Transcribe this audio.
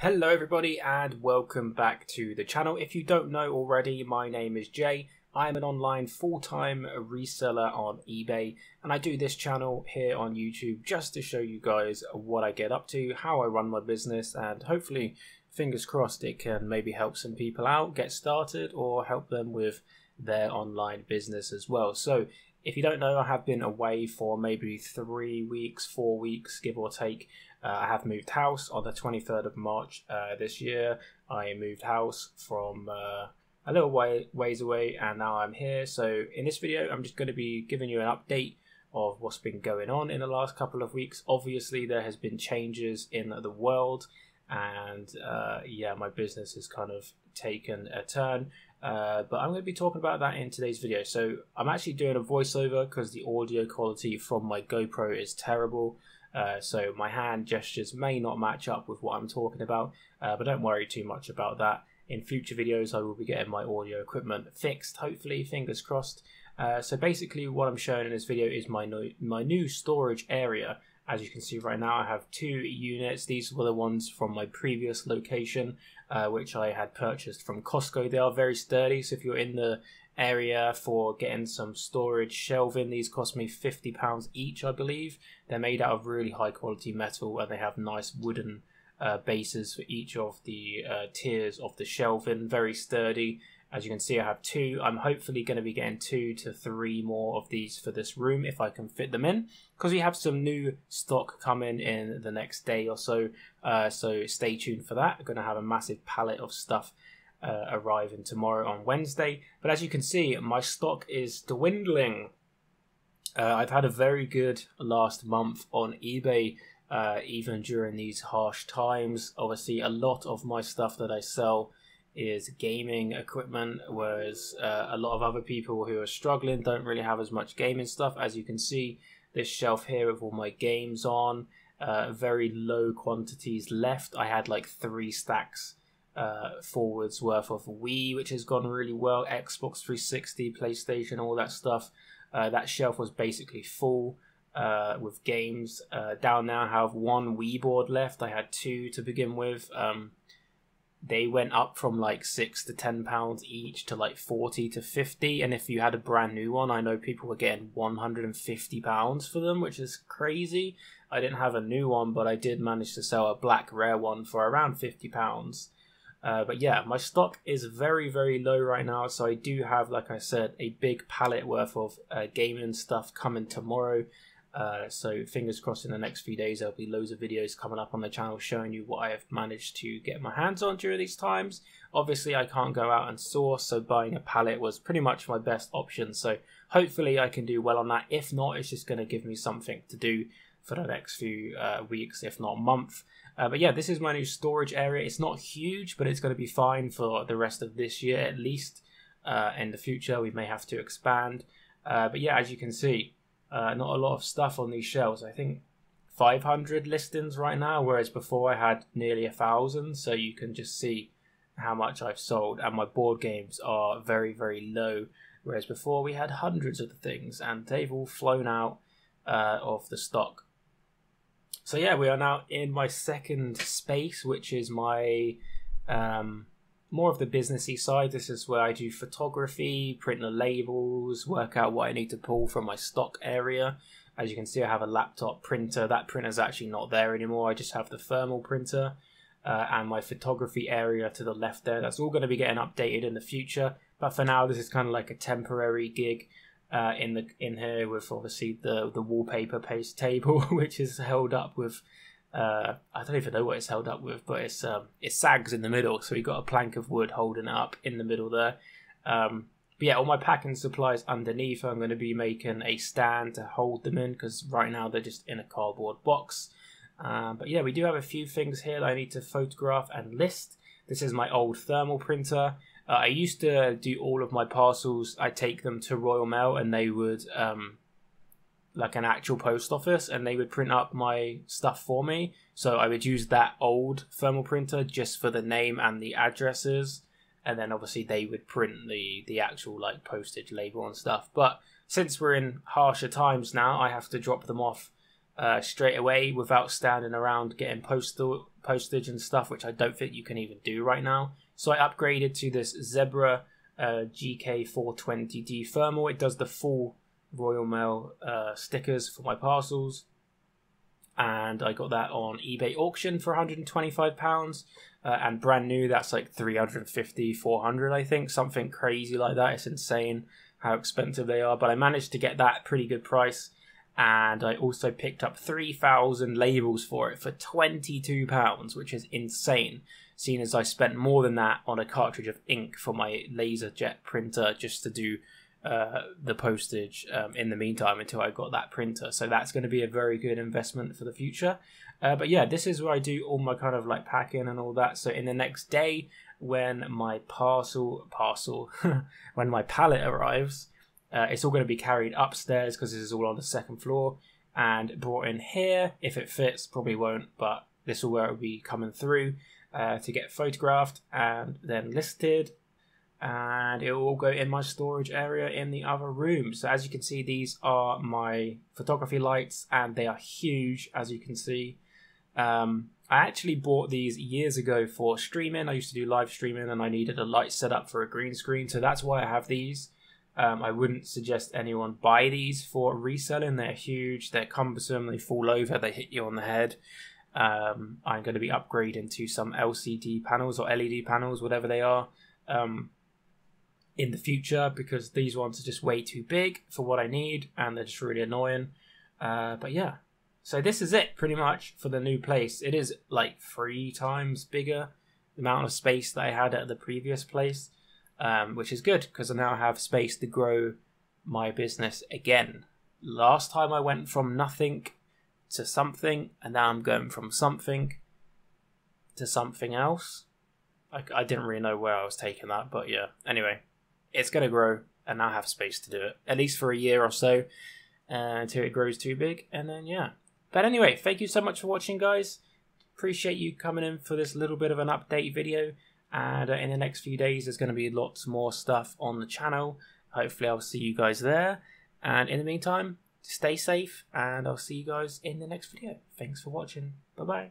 Hello everybody and welcome back to the channel. If you don't know already, my name is Jay. I'm an online full-time reseller on eBay and I do this channel here on YouTube just to show you guys what I get up to, how I run my business, and hopefully, fingers crossed, it can maybe help some people out, get started, or help them with their online business as well. So if you don't know, I have been away for maybe 3 weeks, 4 weeks, give or take. I have moved house on the 23rd of March this year. I moved house from a little ways away and now I'm here. So in this video, I'm just going to be giving you an update of what's been going on in the last couple of weeks. Obviously, there has been changes in the world and yeah, my business has kind of taken a turn. But I'm going to be talking about that in today's video. So I'm actually doing a voiceover because the audio quality from my GoPro is terrible. So my hand gestures may not match up with what I'm talking about, but don't worry too much about that. In future videos, I will be getting my audio equipment fixed, hopefully, fingers crossed. So basically what I'm showing in this video is my new storage area. As you can see right now, I have 2 units. These were the ones from my previous location, which I had purchased from Costco. They are very sturdy, so if you're in the area for getting some storage shelving, these cost me £50 each, I believe. They're made out of really high quality metal and they have nice wooden bases for each of the tiers of the shelving. Very sturdy. As you can see, I have 2. I'm hopefully going to be getting 2 to 3 more of these for this room if I can fit them in, because we have some new stock coming in the next day or so. So stay tuned for that. I'm going to have a massive pallet of stuff arriving tomorrow on Wednesday. But as you can see, my stock is dwindling. I've had a very good last month on eBay, even during these harsh times. Obviously, a lot of my stuff that I sell is gaming equipment, whereas a lot of other people who are struggling don't really have as much gaming stuff. As you can see, this shelf here with all my games on, very low quantities left. I had like 3 stacks forwards worth of Wii, which has gone really well, Xbox 360, PlayStation, all that stuff. That shelf was basically full with games. Down now I have 1 Wii board left. I had 2 to begin with. They went up from like £6 to £10 each to like £40 to £50, and if you had a brand new one, I know people were getting £150 for them, which is crazy. I didn't have a new one, but I did manage to sell a black rare one for around £50. But yeah, my stock is very, very low right now, so I do have, like I said, a big pallet worth of gaming stuff coming tomorrow. So fingers crossed in the next few days there'll be loads of videos coming up on the channel showing you what I have managed to get my hands on during these times. Obviously I can't go out and source, so buying a pallet was pretty much my best option. So hopefully I can do well on that. If not, it's just going to give me something to do for the next few weeks, if not month. But yeah, this is my new storage area. It's not huge, but it's going to be fine for the rest of this year at least. In the future we may have to expand. But yeah, as you can see, not a lot of stuff on these shelves. I think 500 listings right now, whereas before I had nearly 1,000. So you can just see how much I've sold, and my board games are very, very low, whereas before we had hundreds of the things and they've all flown out of the stock. So yeah, we are now in my second space, which is my more of the businessy side. This is where I do photography, print the labels, work out what I need to pull from my stock area. As you can see, I have a laptop printer. That printer's actually not there anymore. I just have the thermal printer and my photography area to the left there. That's all going to be getting updated in the future. But for now, this is kind of like a temporary gig in here with obviously the wallpaper paste table, which is held up with I don't even know what it's held up with, but it's it sags in the middle, so we got a plank of wood holding it up in the middle there. But yeah, all my packing supplies underneath. I'm going to be making a stand to hold them in, because right now they're just in a cardboard box. But yeah, we do have a few things here that I need to photograph and list. This is my old thermal printer. I used to do all of my parcels. I take them to Royal Mail and they would like an actual post office, and they would print up my stuff for me. So I would use that old thermal printer just for the name and the addresses, and then obviously they would print the actual like postage label and stuff. But since we're in harsher times now, I have to drop them off straight away without standing around getting postal postage and stuff, which I don't think you can even do right now. So I upgraded to this Zebra GK420D thermal. It does the full Royal Mail stickers for my parcels. And I got that on eBay auction for £125, and brand new, that's like 350, 400, I think, something crazy like that. It's insane how expensive they are, but I managed to get that at a pretty good price. And I also picked up 3,000 labels for it for £22, which is insane, seeing as I spent more than that on a cartridge of ink for my laser jet printer just to do the postage in the meantime until I got that printer. So that's going to be a very good investment for the future. But yeah, this is where I do all my kind of like packing and all that. So in the next day, when my pallet arrives, it's all going to be carried upstairs because this is all on the second floor and brought in here. If it fits, probably won't, but this is where it will be coming through to get photographed and then listed. And it will all go in my storage area in the other room. So as you can see, these are my photography lights and they are huge, as you can see. I actually bought these years ago for streaming. I used to do live streaming and I needed a light setup for a green screen. So that's why I have these. I wouldn't suggest anyone buy these for reselling. They're huge, they're cumbersome, they fall over, they hit you on the head. I'm going to be upgrading to some LCD panels or LED panels, whatever they are, in the future, because these ones are just way too big for what I need and they're just really annoying. But yeah, so this is it pretty much for the new place. It is like 3 times bigger the amount of space that I had at the previous place. Which is good because I now have space to grow my business again. Last time I went from nothing to something, and now I'm going from something to something else. I didn't really know where I was taking that, but yeah. Anyway, it's going to grow and I'll have space to do it, at least for a year or so, until it grows too big, and then yeah. But anyway, thank you so much for watching, guys. Appreciate you coming in for this little bit of an update video. And in the next few days, there's going to be lots more stuff on the channel. Hopefully, I'll see you guys there. And in the meantime, stay safe, and I'll see you guys in the next video. Thanks for watching. Bye-bye.